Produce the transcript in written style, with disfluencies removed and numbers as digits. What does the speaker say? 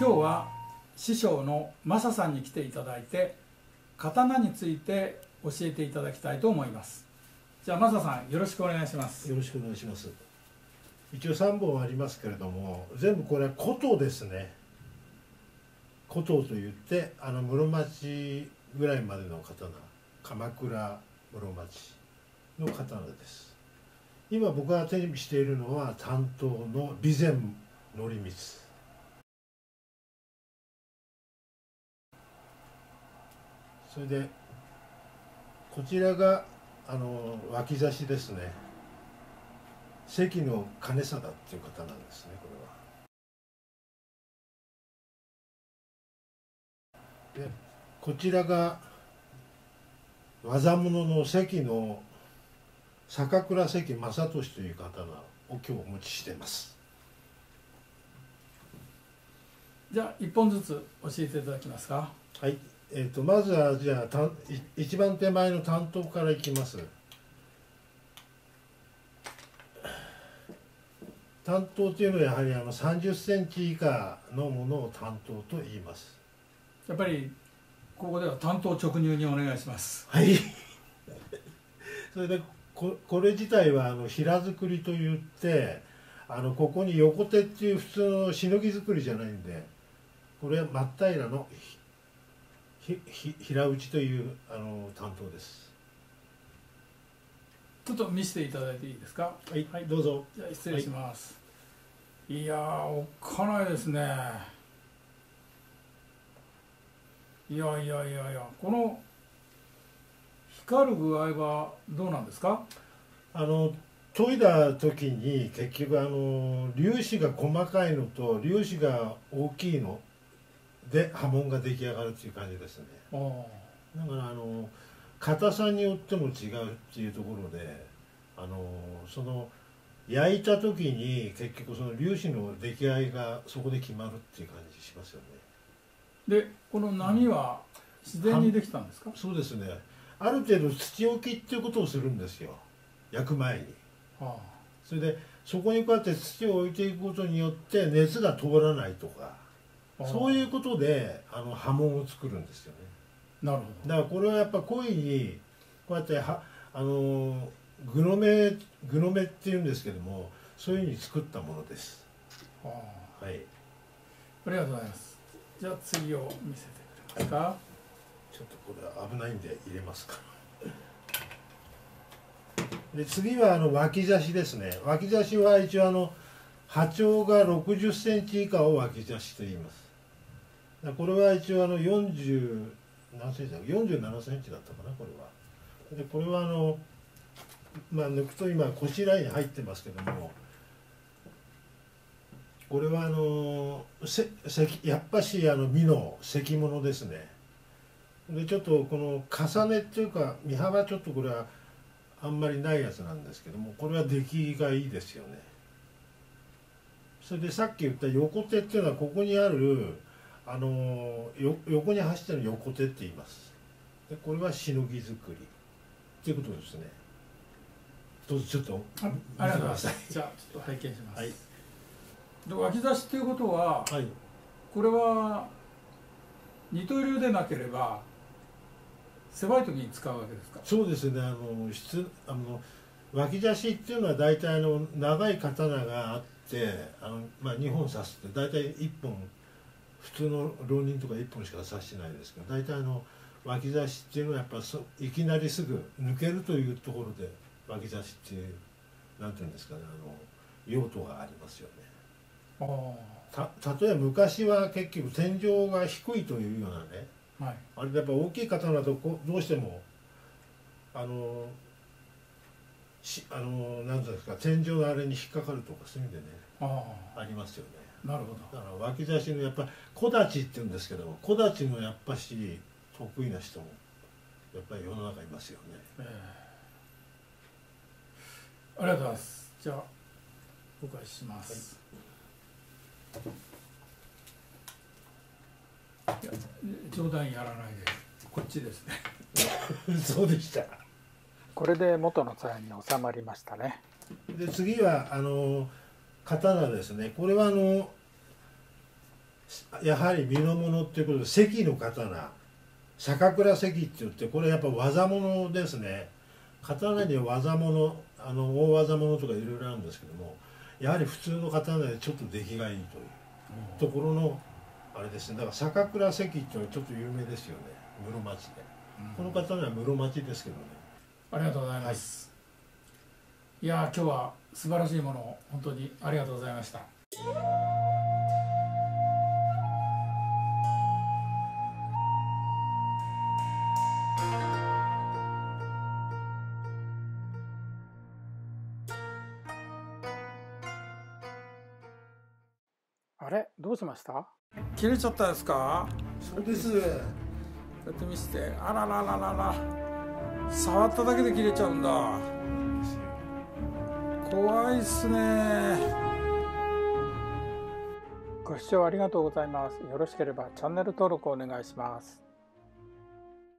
今日は師匠のマサさんに来ていただいて刀について教えていただきたいと思います。じゃあマサさん、よろしくお願いします。よろしくお願いします。一応3本ありますけれども、全部これは琴ですね。琴といって室町ぐらいまでの刀、鎌倉室町の刀です。今僕が手にしているのは担当の備前則光。それでこちらが脇差しですね。関の兼貞っていう方なんですね。これはで、こちらが技物の関の坂倉関正俊という刀を今日お持ちしています。じゃあ1本ずつ教えていただきますか。はい、まずはじゃあ一番手前の担当からいきます。担当というのはやはり30センチ以下のものを担当と言います。やっぱりここでは単刀直入にお願いします。はい。それでこれ自体は平作りといって、ここに横手っていう普通のしのぎ作りじゃないんで、これは真っ平らの平打ちという担当です。ちょっと見せていただいていいですか。はい、はい、どうぞ。じゃあ失礼します、はい、いやー、おっかないですね。いやこの光る具合はどうなんですか。研いだ時に結局粒子が細かいのと粒子が大きいので刃文が出来上がるっていう感じですね。だから硬さによっても違うっていうところで、その焼いた時に結局その粒子の出来合いがそこで決まるっていう感じしますよね。でこの波は自然にできたんですか。そうですね。ある程度土置きっていうことをするんですよ、焼く前に。それでそこにこうやって土を置いていくことによって熱が通らないとか、そういうことで刃文を作るんですよね。なるほど。だからこれはやっぱ故意にこうやって具の目っていうんですけども、そういうふうに作ったものです。はい、ありがとうございます。じゃあ次を見せてくれますか。ちょっとこれ危ないんで入れますか。で次は脇差しですね。脇差しは一応波長が60センチ以下を脇差しと言います。これは一応40何センチだ、47センチだったかな、これは。でこれは抜くと今腰ライン入ってますけども、これはやっぱし美濃関物ですね。でちょっとこの重ねっていうか身幅ちょっとこれはあんまりないやつなんですけども、これは出来がいいですよね。それでさっき言った横手っていうのはここにある横に走ってる横手って言います。でこれはしのぎ作りっていうことですね。どうぞちょっとありがとうございます。じゃあちょっと拝見します。はい、で脇差しっていうことは、はい、これは二刀流でなければ狭い時に使うわけですか。そうですね。脇差しっていうのは大体長い刀があって、2本刺すって大体1本、普通の浪人とか1本しか刺してないですけど、大体脇差しっていうのはやっぱいきなりすぐ抜けるというところで脇差しっていう、なんていうんですかね、用途がありますよね。例えば昔は結局天井が低いというようなね、はい、あれやっぱ大きい刀だとどうしてもなんていうんですか、天井のあれに引っかかるとかそういう意味でね、 ありますよね。なるほど。だから脇差しのやっぱり小太刀っていうんですけども、小太刀のやっぱし得意な人もやっぱり世の中いますよね。ありがとうございます。じゃあお返しします、はい。いや冗談やらないでこっちですね。そうでした。これで元の鞘に収まりましたね。で次は刀ですね。これはやはり美のものっていうことで、関の刀、坂倉関って言って、これやっぱ技物ですね。刀には技物、大技物とかいろいろあるんですけども、やはり普通の刀でちょっと出来がいいというところのあれですね。だから坂倉関っていうのはちょっと有名ですよね、室町で。この刀は室町ですけどね。ありがとうございます、はい、いや今日は素晴らしいものを本当にありがとうございました。あれ、どうしました？切れちゃったですか？そうです。やってみして、あららららら、触っただけで切れちゃうんだ。怖いっすね。ご視聴ありがとうございます。よろしければチャンネル登録お願いします。